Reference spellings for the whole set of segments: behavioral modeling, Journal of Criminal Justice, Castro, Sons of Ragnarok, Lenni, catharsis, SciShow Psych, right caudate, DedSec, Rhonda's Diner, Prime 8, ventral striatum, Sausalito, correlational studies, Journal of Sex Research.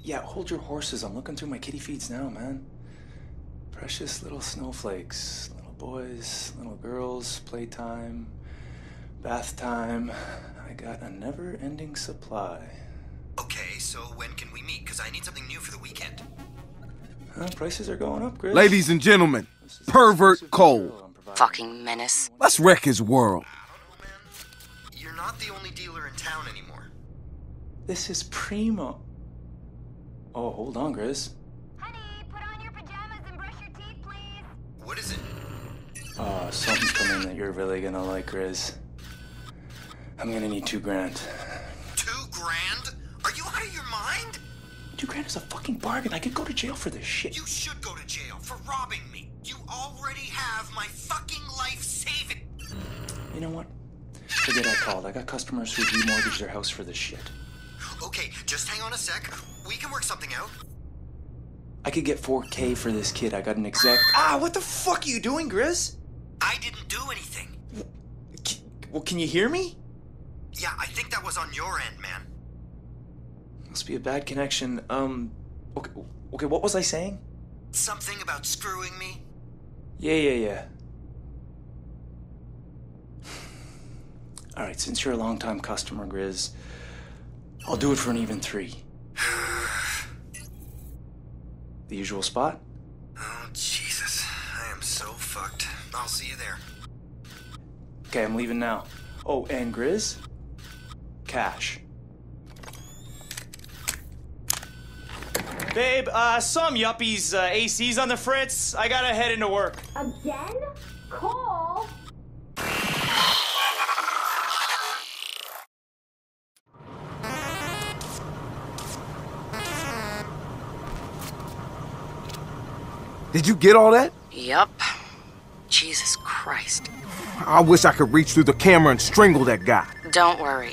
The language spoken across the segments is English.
Yeah, hold your horses. I'm looking through my kitty feeds now, man. Precious little snowflakes, little boys, little girls, playtime, bath time. I got a never-ending supply. Okay, so when can we meet? Because I need something new for the weekend. Huh, prices are going up, Chris. Ladies and gentlemen, Pervert Cole. Fucking menace. Let's wreck his world. I don't know, man. You're not the only dealer in town anymore. This is Primo. Oh, hold on, Chris. Honey, put on your pajamas and brush your teeth, please. What is it? Oh, something's coming that you're really gonna like, Chris. I'm gonna need $2,000. $2,000? Are you out of your mind? $2,000 is a fucking bargain. I could go to jail for this shit. You should go to jail for robbing me. You already have my fucking life saving. You know what? Forget I called. I got customers who remortgage their house for this shit. Okay, just hang on a sec. We can work something out. I could get $4,000 for this kid. I got an exec. Ah, what the fuck are you doing, Grizz? I didn't do anything. Well, can you hear me? Yeah, I think that was on your end, man. Must be a bad connection. Okay, what was I saying? Something about screwing me? Yeah. Alright, since you're a long-time customer, Grizz, I'll do it for an even $3,000. The usual spot? Oh, Jesus. I am so fucked. I'll see you there. Okay, I'm leaving now. Oh, and Grizz? Cash. Babe, some yuppies, AC's on the fritz. I gotta head into work. Again? Cole? Did you get all that? Yep. Jesus Christ. I wish I could reach through the camera and strangle that guy. Don't worry.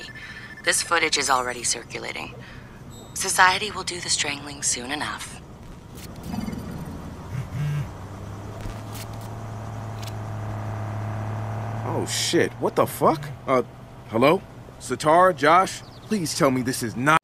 This footage is already circulating. Society will do the strangling soon enough. Oh shit, what the fuck? Hello? Sitar, Josh? Please tell me this is not-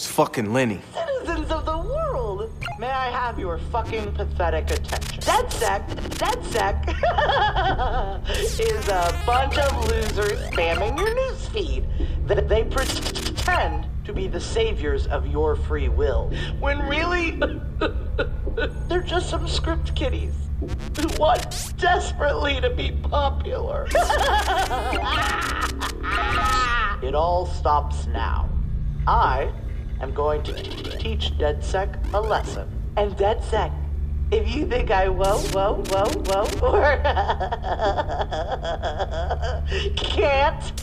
Fucking Lenni. Citizens of the world, may I have your fucking pathetic attention? DedSec is a bunch of losers spamming your newsfeed that they pretend to be the saviors of your free will, when really they're just some script kiddies who want desperately to be popular. It all stops now. I'm going to teach DedSec a lesson. And DedSec, if you think I won't, or can't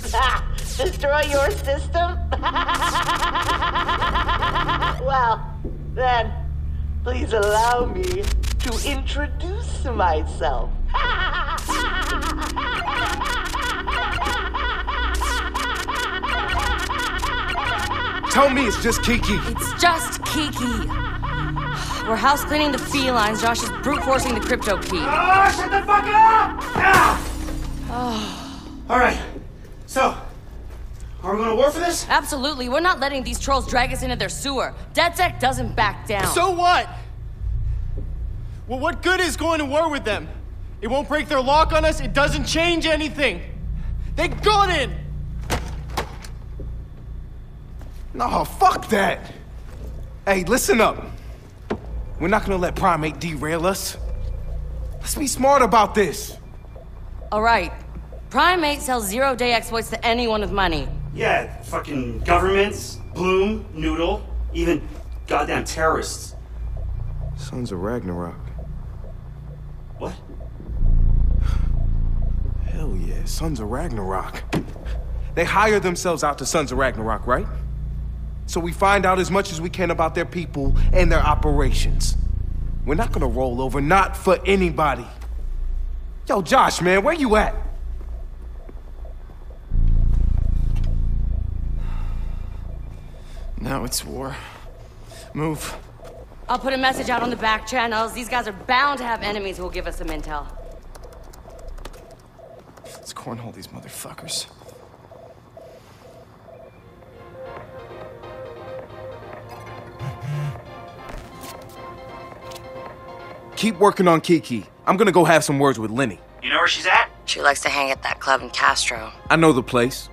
destroy your system, well, then please allow me to introduce myself. Tell me it's just Kiki. It's just Kiki. We're house cleaning the felines. Josh is brute forcing the crypto key. Oh, shut the fuck up! Ah! Oh. All right, so, are we going to war for this? Absolutely. We're not letting these trolls drag us into their sewer. DedSec doesn't back down. So what? Well, what good is going to war with them? It won't break their lock on us. It doesn't change anything. They got it! No, fuck that! Hey, listen up. We're not gonna let Prime 8 derail us. Let's be smart about this. All right. Prime 8 sells zero-day exploits to anyone with money. Yeah, fucking governments, Bloom, Noodle, even goddamn terrorists. Sons of Ragnarok. What? Hell yeah, Sons of Ragnarok. They hire themselves out to Sons of Ragnarok, right? So we find out as much as we can about their people and their operations. We're not gonna roll over, not for anybody. Yo, Josh, man, where you at? Now it's war. Move. I'll put a message out on the back channels. These guys are bound to have enemies who will give us some intel. Let's cornhole these motherfuckers. Keep working on Kiki. I'm gonna go have some words with Lenni. You know where she's at? She likes to hang at that club in Castro. I know the place.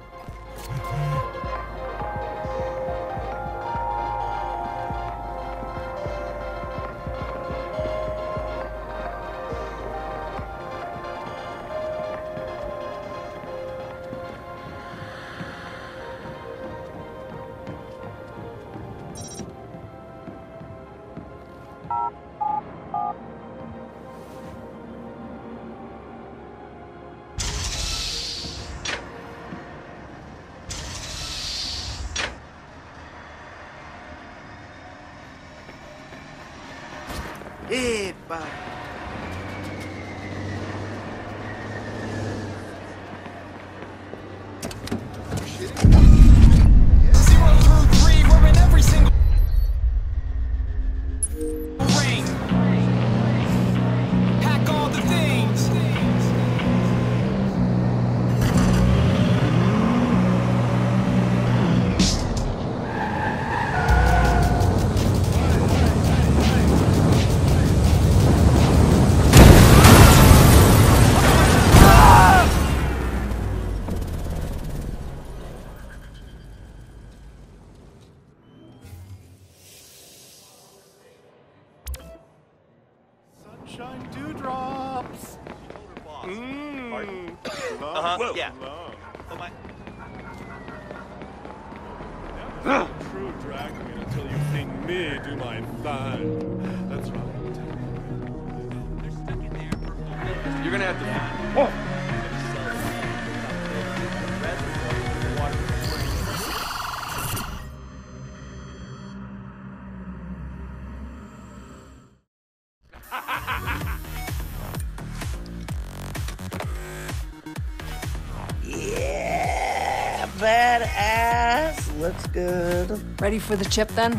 Badass. Looks good. Ready for the chip then?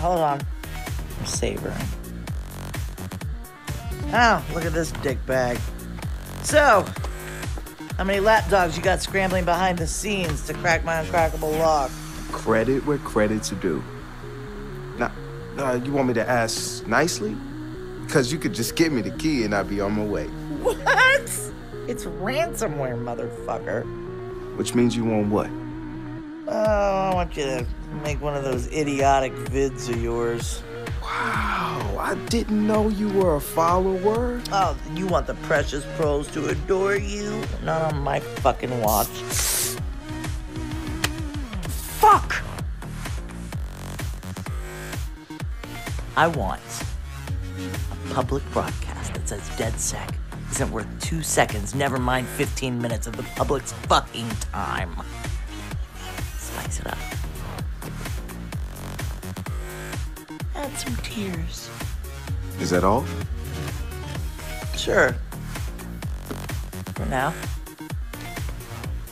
Hold on. I'm savoring. Oh, look at this dick bag. So, how many lapdogs you got scrambling behind the scenes to crack my uncrackable lock? Credit where credit's due. Now, you want me to ask nicely? Because you could just give me the key and I'd be on my way. What? It's ransomware, motherfucker. Which means you want what? Oh, I want you to make one of those idiotic vids of yours. Wow, I didn't know you were a follower. Oh, you want the precious pros to adore you? Not on my fucking watch. Fuck! I want a public broadcast that says DedSec isn't worth 2 seconds, never mind 15 minutes of the public's fucking time. Spice it up. Add some tears. Is that all? Sure. For now.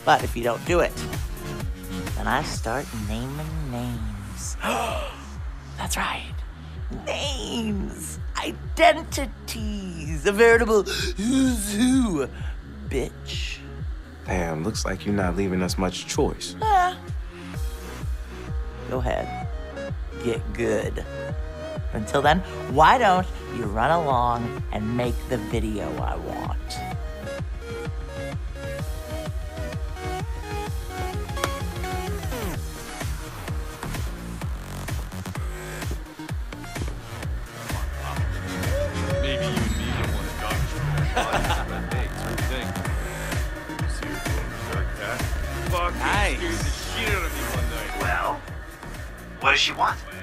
But if you don't do it, then I start naming names. That's right. Names. Identities. A veritable who's who. Bitch. Pam, looks like you're not leaving us much choice. Yeah. Go ahead. Get good. Until then, why don't you run along and make the video I want?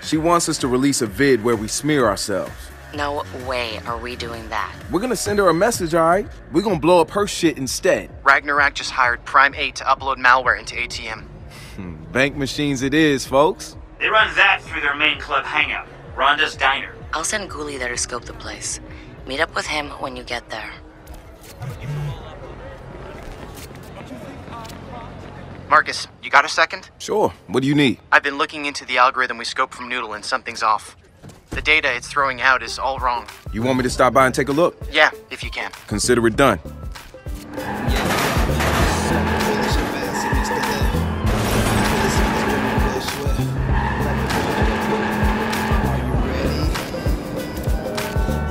She wants us to release a vid where we smear ourselves. No way are we doing that. We're gonna send her a message, all right? We're gonna blow up her shit instead. Ragnarok just hired Prime 8 to upload malware into ATM. Bank machines it is, folks. They run that through their main club hangout, Rhonda's Diner. I'll send Ghoulie there to scope the place. Meet up with him when you get there. Marcus, you got a second? Sure. What do you need? I've been looking into the algorithm we scoped from Noodle and something's off. The data it's throwing out is all wrong. You want me to stop by and take a look? Yeah, if you can. Consider it done.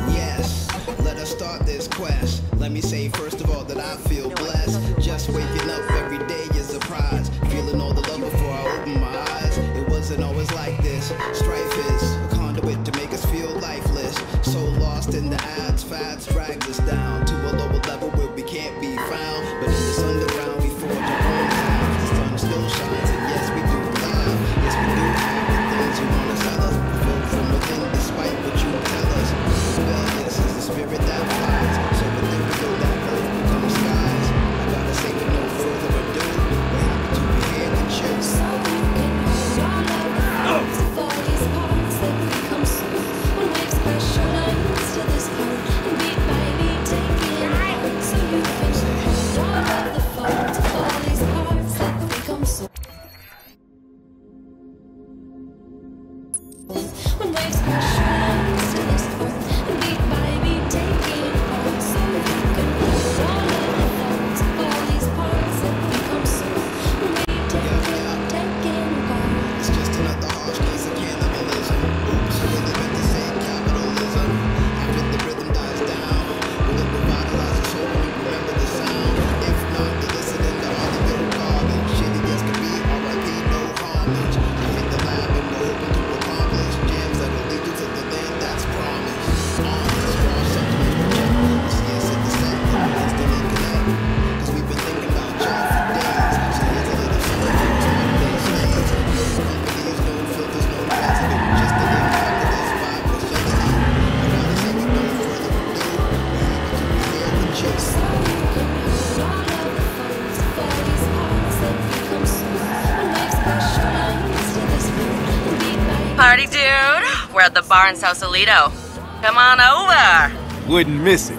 Yes, let us start this quest. Let me say first of all that I feel blessed. Just waking up every day. Feeling all the love before I open my eyes. It wasn't always like this. Strife is a conduit to make us feel lifeless. So lost in the ads, fads drag us down to a lower level where we can't be found. But in this underground we forge our own path. The sun still shines and yes we do live. Yes we do have the things you want to tell us. Vote from within despite what you tell us. Rebellious is the spirit that flies. So within we go that earth becomes skies. I gotta say with no further ado. Party, dude. We're at the bar in Sausalito. Come on over. Wouldn't miss it.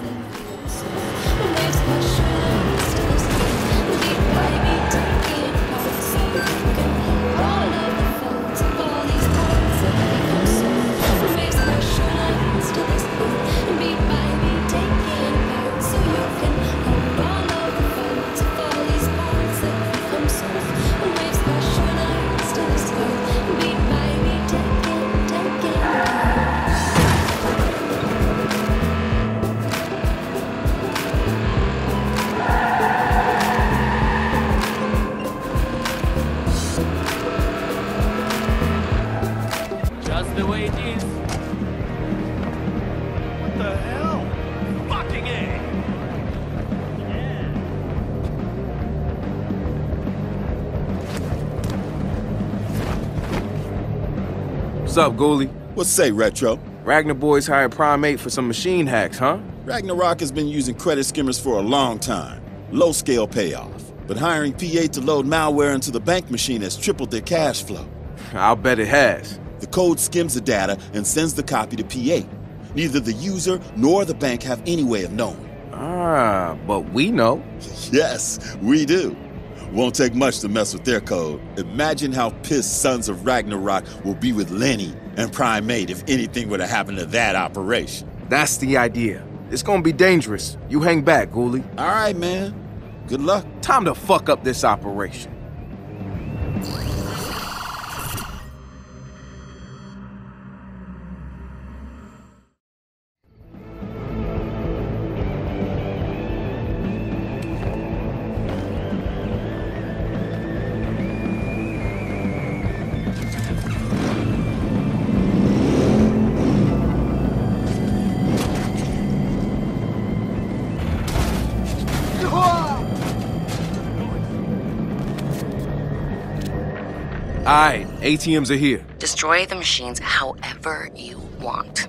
What's up, Ghoulie? What say, Retro? Ragnar boys hired Prime 8 for some machine hacks, huh? Ragnarok has been using credit skimmers for a long time. Low-scale payoff. But hiring PA to load malware into the bank machine has tripled their cash flow. I'll bet it has. The code skims the data and sends the copy to PA. Neither the user nor the bank have any way of knowing. Ah, but we know. Yes, we do. Won't take much to mess with their code. Imagine how pissed Sons of Ragnarok will be with Lenni and Prime 8 if anything were to happen to that operation. That's the idea. It's gonna be dangerous. You hang back, Ghoulie. All right, man. Good luck. Time to fuck up this operation. Alright, ATMs are here. Destroy the machines however you want.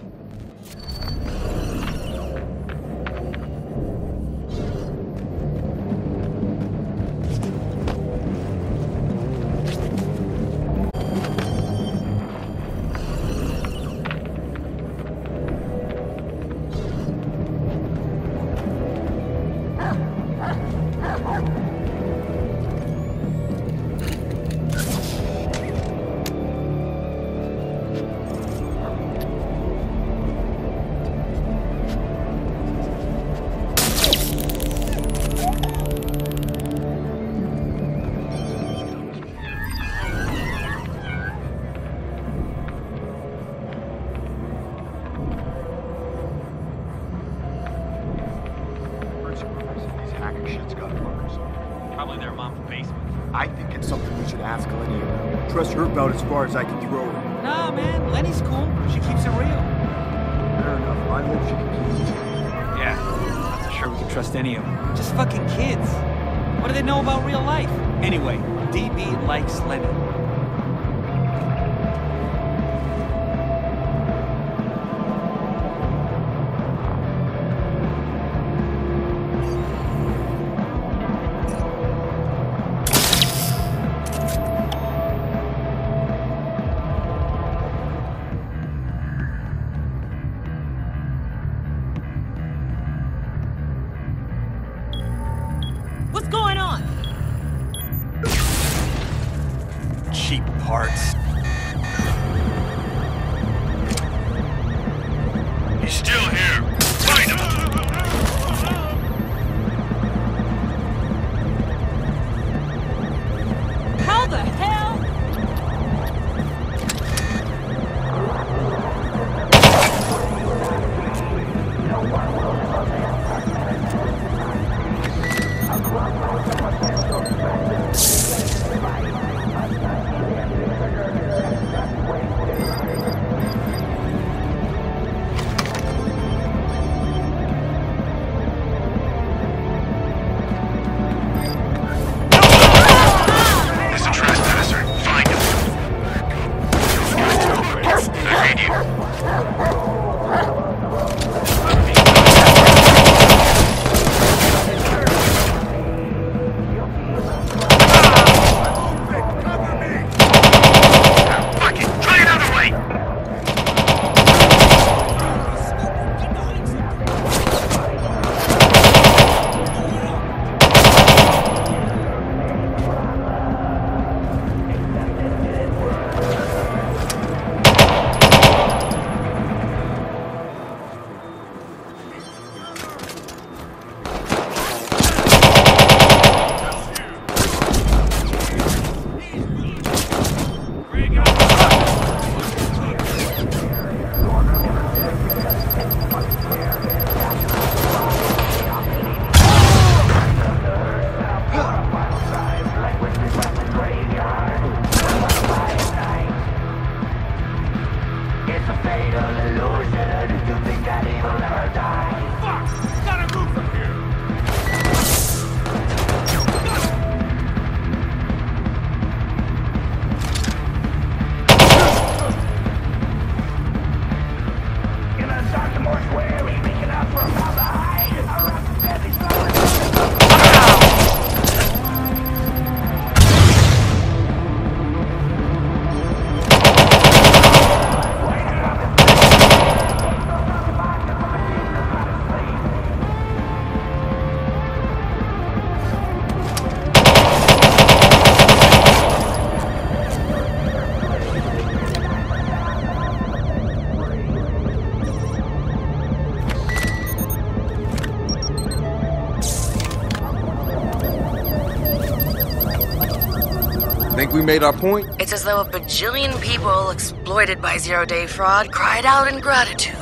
Think we made our point? It's as though a bajillion people exploited by zero-day fraud cried out in gratitude.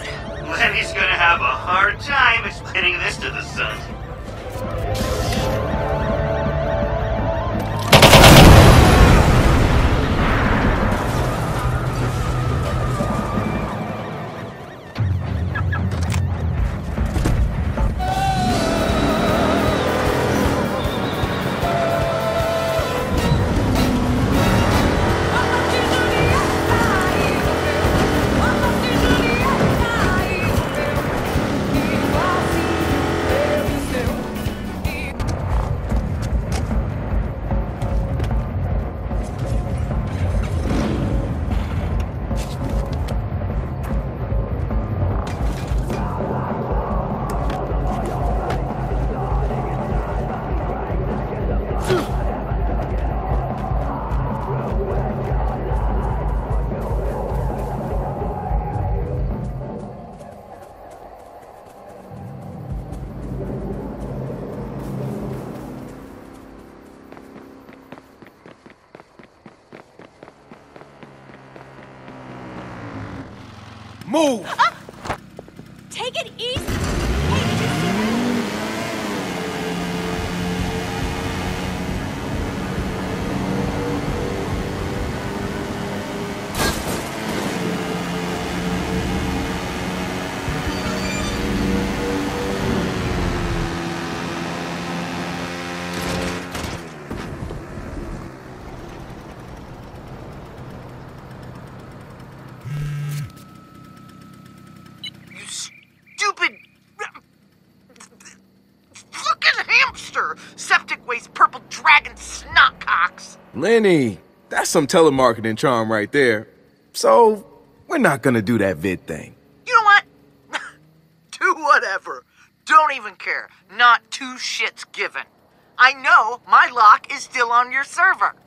Lenny's gonna have a hard time explaining this to the sun. Move! Take it easy! Lenni, that's some telemarketing charm right there. So, we're not gonna do that vid thing. You know what? Do whatever. Don't even care. Not two shits given. I know my lock is still on your server.